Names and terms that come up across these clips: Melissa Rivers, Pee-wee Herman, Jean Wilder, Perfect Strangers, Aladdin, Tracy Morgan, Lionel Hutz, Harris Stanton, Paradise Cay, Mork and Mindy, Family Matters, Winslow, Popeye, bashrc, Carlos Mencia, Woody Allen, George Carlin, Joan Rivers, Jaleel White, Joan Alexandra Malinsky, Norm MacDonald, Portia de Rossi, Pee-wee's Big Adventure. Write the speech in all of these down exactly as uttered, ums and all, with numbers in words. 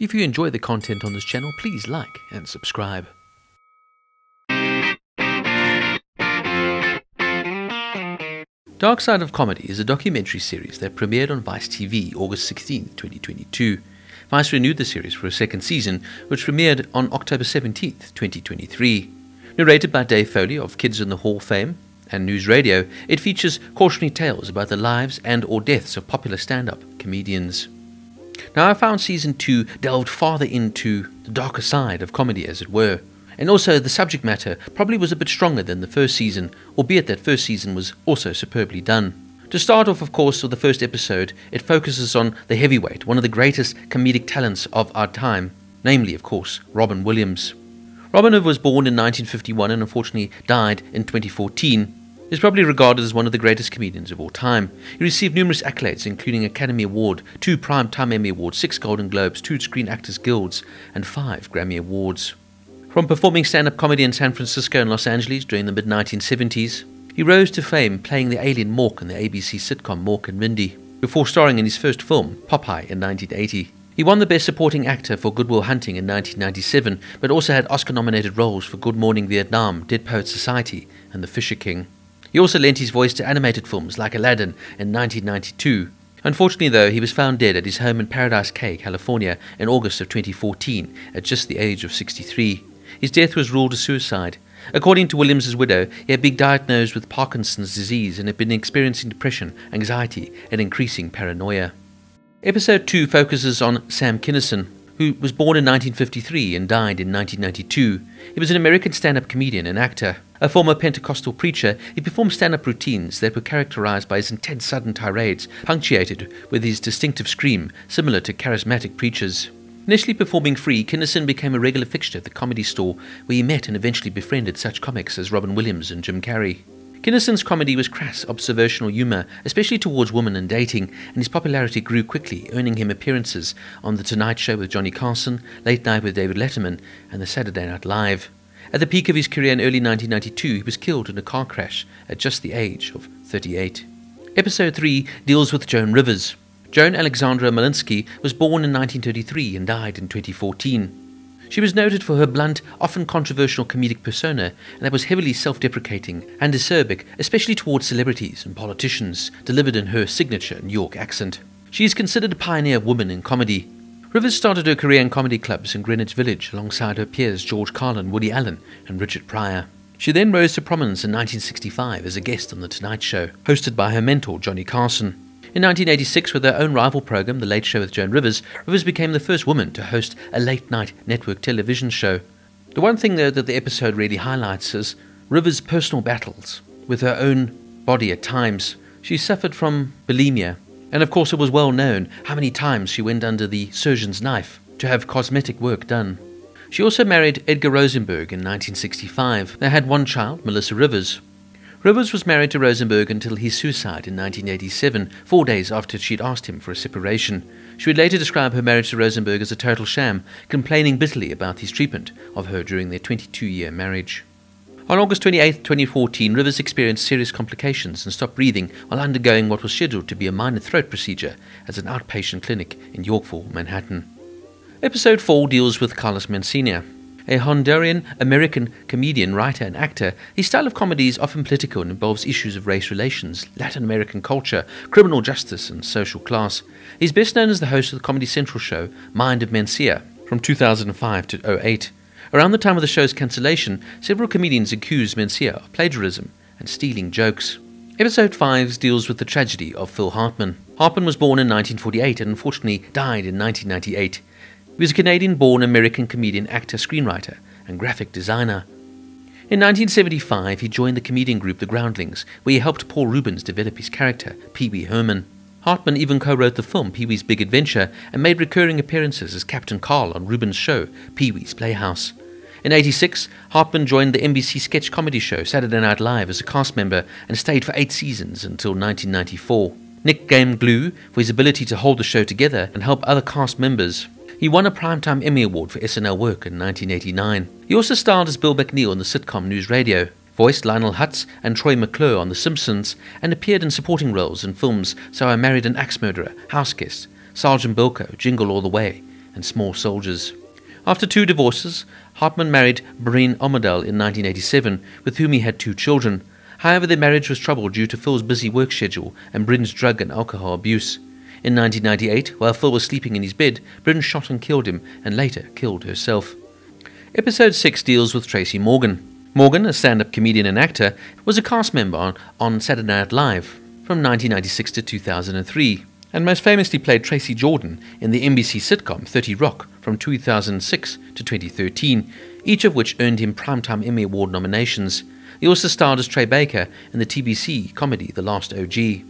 If you enjoy the content on this channel, please like and subscribe. Dark Side of Comedy is a documentary series that premiered on Vice T V August sixteenth, twenty twenty-two. Vice renewed the series for a second season, which premiered on October seventeenth, twenty twenty-three. Narrated by Dave Foley of Kids in the Hall fame and News Radio, it features cautionary tales about the lives and or deaths of popular stand-up comedians. Now, I found Season two delved farther into the darker side of comedy, as it were. And also, the subject matter probably was a bit stronger than the first season, albeit that first season was also superbly done. To start off, of course, with the first episode, it focuses on the heavyweight, one of the greatest comedic talents of our time, namely, of course, Robin Williams. Robin was born in nineteen fifty-one and unfortunately died in twenty fourteen. He's probably regarded as one of the greatest comedians of all time. He received numerous accolades, including Academy Award, two Primetime Emmy Awards, six Golden Globes, two Screen Actors Guilds, and five Grammy Awards. From performing stand-up comedy in San Francisco and Los Angeles during the mid nineteen seventies, he rose to fame playing the alien Mork in the A B C sitcom Mork and Mindy, before starring in his first film, Popeye, in nineteen eighty. He won the Best Supporting Actor for Good Will Hunting in nineteen ninety-seven, but also had Oscar-nominated roles for Good Morning Vietnam, Dead Poets Society, and The Fisher King. He also lent his voice to animated films like Aladdin in nineteen ninety-two. Unfortunately though, he was found dead at his home in Paradise Cay, California in August of twenty fourteen at just the age of sixty-three. His death was ruled a suicide. According to Williams' widow, he had been diagnosed with Parkinson's disease and had been experiencing depression, anxiety and increasing paranoia. Episode two focuses on Sam Kinison, who was born in nineteen fifty-three and died in nineteen ninety-two. He was an American stand-up comedian and actor. A former Pentecostal preacher, he performed stand-up routines that were characterized by his intense sudden tirades, punctuated with his distinctive scream, similar to charismatic preachers. Initially performing free, Kinison became a regular fixture at the Comedy Store, where he met and eventually befriended such comics as Robin Williams and Jim Carrey. Kinison's comedy was crass, observational humour, especially towards women and dating, and his popularity grew quickly, earning him appearances on The Tonight Show with Johnny Carson, Late Night with David Letterman, and the Saturday Night Live. At the peak of his career in early nineteen ninety-two, he was killed in a car crash at just the age of thirty-eight. Episode three deals with Joan Rivers. Joan Alexandra Malinsky was born in nineteen thirty-three and died in twenty fourteen. She was noted for her blunt, often controversial comedic persona that was heavily self-deprecating and acerbic, especially towards celebrities and politicians, delivered in her signature New York accent. She is considered a pioneer woman in comedy. Rivers started her career in comedy clubs in Greenwich Village alongside her peers George Carlin, Woody Allen and Richard Pryor. She then rose to prominence in nineteen sixty-five as a guest on The Tonight Show, hosted by her mentor Johnny Carson. In nineteen eighty-six, with her own rival program, The Late Show with Joan Rivers, Rivers became the first woman to host a late-night network television show. The one thing, though, that the episode really highlights is Rivers' personal battles with her own body at times. She suffered from bulimia, and of course it was well known how many times she went under the surgeon's knife to have cosmetic work done. She also married Edgar Rosenberg in nineteen sixty-five. They had one child, Melissa Rivers. Rivers was married to Rosenberg until his suicide in nineteen eighty-seven, four days after she'd asked him for a separation. She would later describe her marriage to Rosenberg as a total sham, complaining bitterly about his treatment of her during their twenty-two-year marriage. On August twenty-eighth, twenty fourteen, Rivers experienced serious complications and stopped breathing while undergoing what was scheduled to be a minor throat procedure at an outpatient clinic in Yorkville, Manhattan. Episode four deals with Carlos Mencia. A Honduran-American comedian, writer and actor, his style of comedy is often political and involves issues of race relations, Latin American culture, criminal justice and social class. He's best known as the host of the Comedy Central show Mind of Mencia from two thousand five to oh eight. Around the time of the show's cancellation, several comedians accused Mencia of plagiarism and stealing jokes. Episode five deals with the tragedy of Phil Hartman. Hartman was born in nineteen forty-eight and unfortunately died in nineteen ninety-eight. He was a Canadian-born American comedian, actor, screenwriter and graphic designer. In nineteen seventy-five, he joined the comedian group The Groundlings, where he helped Paul Rubens develop his character, Pee-wee Herman. Hartman even co-wrote the film Pee-wee's Big Adventure and made recurring appearances as Captain Carl on Rubens' show, Pee-wee's Playhouse. In eighty-six, Hartman joined the N B C sketch comedy show Saturday Night Live as a cast member and stayed for eight seasons until nineteen ninety-four. Nick Game Glue for his ability to hold the show together and help other cast members. He won a Primetime Emmy Award for S N L work in nineteen eighty-nine. He also starred as Bill McNeil on the sitcom News Radio, voiced Lionel Hutz and Troy McClure on The Simpsons, and appeared in supporting roles in films So I Married an Axe Murderer, House Guest, Sergeant Bilko, Jingle All the Way, and Small Soldiers. After two divorces, Hartman married Breen Omadel in nineteen eighty-seven, with whom he had two children. However, their marriage was troubled due to Phil's busy work schedule and Bryn's drug and alcohol abuse. In nineteen ninety-eight, while Phil was sleeping in his bed, Bryn shot and killed him, and later killed herself. Episode six deals with Tracy Morgan. Morgan, a stand-up comedian and actor, was a cast member on, on Saturday Night Live from nineteen ninety-six to two thousand three, and most famously played Tracy Jordan in the N B C sitcom thirty Rock from two thousand six to twenty thirteen, each of which earned him Primetime Emmy Award nominations. He also starred as Trey Baker in the T B C comedy The Last O G.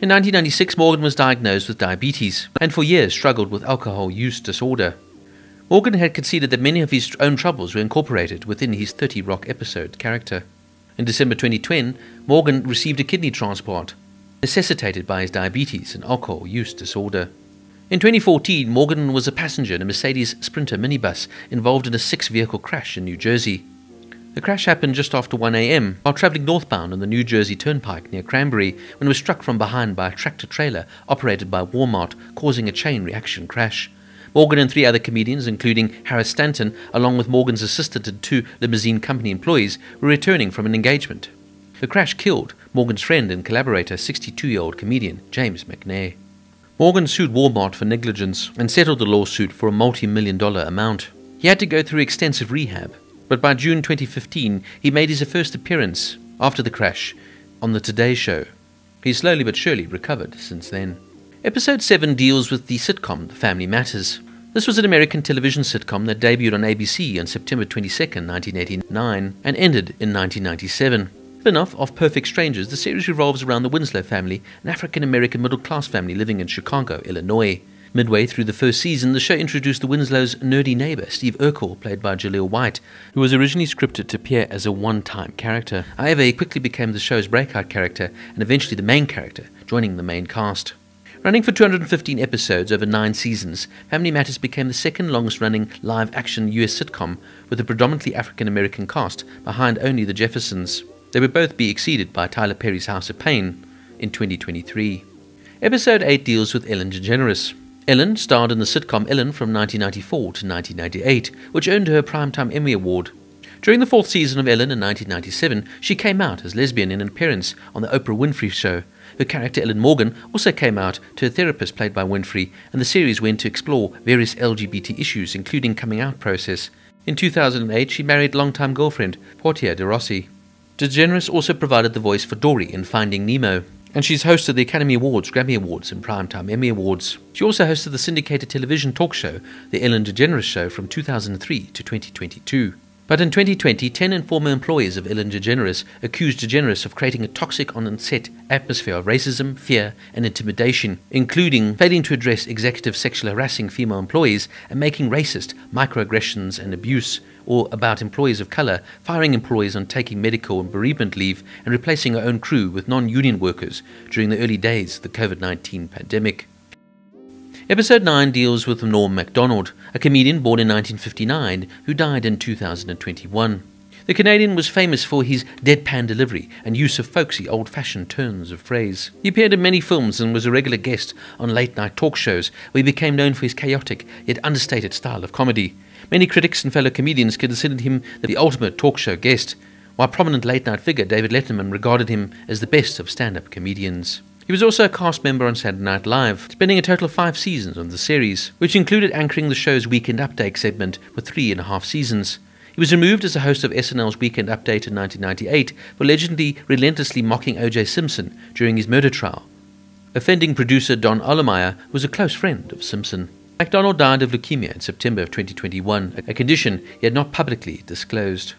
In nineteen ninety-six, Morgan was diagnosed with diabetes and for years struggled with alcohol use disorder. Morgan had conceded that many of his own troubles were incorporated within his thirty Rock episode character. In December twenty ten, Morgan received a kidney transplant, necessitated by his diabetes and alcohol use disorder. In twenty fourteen, Morgan was a passenger in a Mercedes Sprinter minibus involved in a six-vehicle crash in New Jersey. The crash happened just after one A M while travelling northbound on the New Jersey Turnpike near Cranberry, when it was struck from behind by a tractor-trailer operated by Walmart, causing a chain reaction crash. Morgan and three other comedians, including Harris Stanton, along with Morgan's assistant and two limousine company employees, were returning from an engagement. The crash killed Morgan's friend and collaborator, sixty-two-year-old comedian James McNair. Morgan sued Walmart for negligence and settled the lawsuit for a multi-million dollar amount. He had to go through extensive rehab, but by June twenty fifteen, he made his first appearance after the crash on The Today Show. He slowly but surely recovered since then. Episode seven deals with the sitcom Family Matters. This was an American television sitcom that debuted on A B C on September twenty-second, nineteen eighty-nine, and ended in nineteen ninety-seven. Spin-off of Perfect Strangers, the series revolves around the Winslow family, an African-American middle-class family living in Chicago, Illinois. Midway through the first season, the show introduced the Winslow's nerdy neighbour, Steve Urkel, played by Jaleel White, who was originally scripted to appear as a one-time character. However, he quickly became the show's breakout character and eventually the main character, joining the main cast. Running for two hundred fifteen episodes over nine seasons, Family Matters became the second longest-running live-action U S sitcom with a predominantly African-American cast, behind only The Jeffersons. They would both be exceeded by Tyler Perry's House of Pain in twenty twenty-three. Episode eight deals with Ellen DeGeneres. Ellen starred in the sitcom Ellen from nineteen ninety-four to nineteen ninety-eight, which earned her a Primetime Emmy Award. During the fourth season of Ellen in nineteen ninety-seven, she came out as lesbian in an appearance on The Oprah Winfrey Show. Her character Ellen Morgan also came out to a therapist played by Winfrey, and the series went to explore various L G B T issues, including coming out process. In two thousand eight, she married longtime girlfriend Portia de Rossi. DeGeneres also provided the voice for Dory in Finding Nemo, and she's hosted the Academy Awards, Grammy Awards and Primetime Emmy Awards. She also hosted the syndicated television talk show, The Ellen DeGeneres Show, from two thousand three to twenty twenty-two. But in twenty twenty, ten and former employees of Ellen DeGeneres accused DeGeneres of creating a toxic on-set atmosphere of racism, fear and intimidation, including failing to address executive sexually harassing female employees and making racist microaggressions and abuse, or about employees of colour, firing employees on taking medical and bereavement leave and replacing her own crew with non-union workers during the early days of the COVID nineteen pandemic. Episode nine deals with Norm MacDonald, a comedian born in nineteen fifty-nine who died in two thousand twenty-one. The Canadian was famous for his deadpan delivery and use of folksy, old-fashioned turns of phrase. He appeared in many films and was a regular guest on late-night talk shows, where he became known for his chaotic yet understated style of comedy. Many critics and fellow comedians considered him the ultimate talk show guest, while prominent late-night figure David Letterman regarded him as the best of stand-up comedians. He was also a cast member on Saturday Night Live, spending a total of five seasons on the series, which included anchoring the show's Weekend Update segment for three and a half seasons. He was removed as a host of S N L's Weekend Update in nineteen ninety-eight for allegedly relentlessly mocking O J Simpson during his murder trial. Offending producer Don Ollemeyer was a close friend of Simpson. MacDonald died of leukemia in September of twenty twenty-one, a condition he had not publicly disclosed.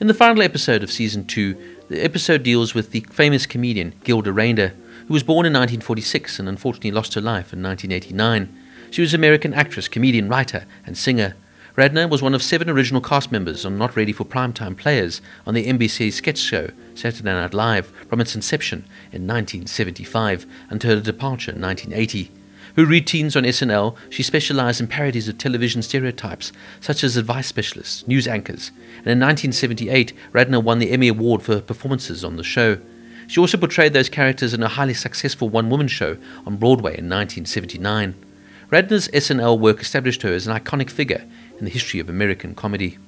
In the final episode of Season two, the episode deals with the famous comedian Gilda Rayner, who was born in nineteen forty-six and unfortunately lost her life in nineteen eighty-nine. She was an American actress, comedian, writer and singer. Radner was one of seven original cast members on Not Ready for Primetime Players on the N B C sketch show Saturday Night Live from its inception in nineteen seventy-five until her departure in nineteen eighty. Her routines on S N L, she specialised in parodies of television stereotypes such as advice specialists, news anchors, and in nineteen seventy-eight Radner won the Emmy Award for her performances on the show. She also portrayed those characters in a highly successful one-woman show on Broadway in nineteen seventy-nine. Redner's S N L work established her as an iconic figure in the history of American comedy.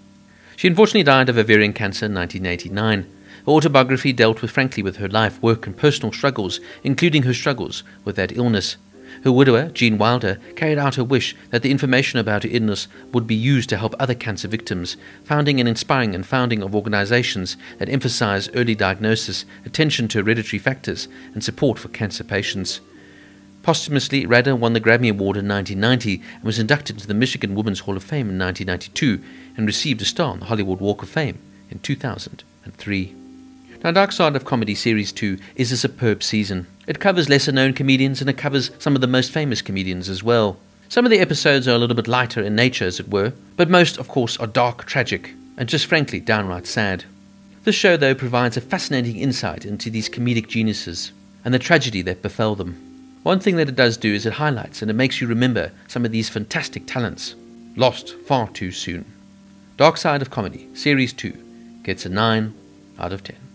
She unfortunately died of ovarian cancer in nineteen eighty-nine. Her autobiography dealt with frankly with her life, work and personal struggles, including her struggles with that illness. Her widower, Jean Wilder, carried out her wish that the information about her illness would be used to help other cancer victims, founding and inspiring and founding of organizations that emphasize early diagnosis, attention to hereditary factors, and support for cancer patients. Posthumously, Radner won the Grammy Award in nineteen ninety and was inducted to the Michigan Women's Hall of Fame in nineteen ninety-two and received a star on the Hollywood Walk of Fame in two thousand three. Now, Dark Side of Comedy Series two is a superb season. It covers lesser-known comedians and it covers some of the most famous comedians as well. Some of the episodes are a little bit lighter in nature, as it were, but most, of course, are dark, tragic, and just frankly downright sad. This show, though, provides a fascinating insight into these comedic geniuses and the tragedy that befell them. One thing that it does do is it highlights and it makes you remember some of these fantastic talents, lost far too soon. Dark Side of Comedy Series two gets a nine out of ten.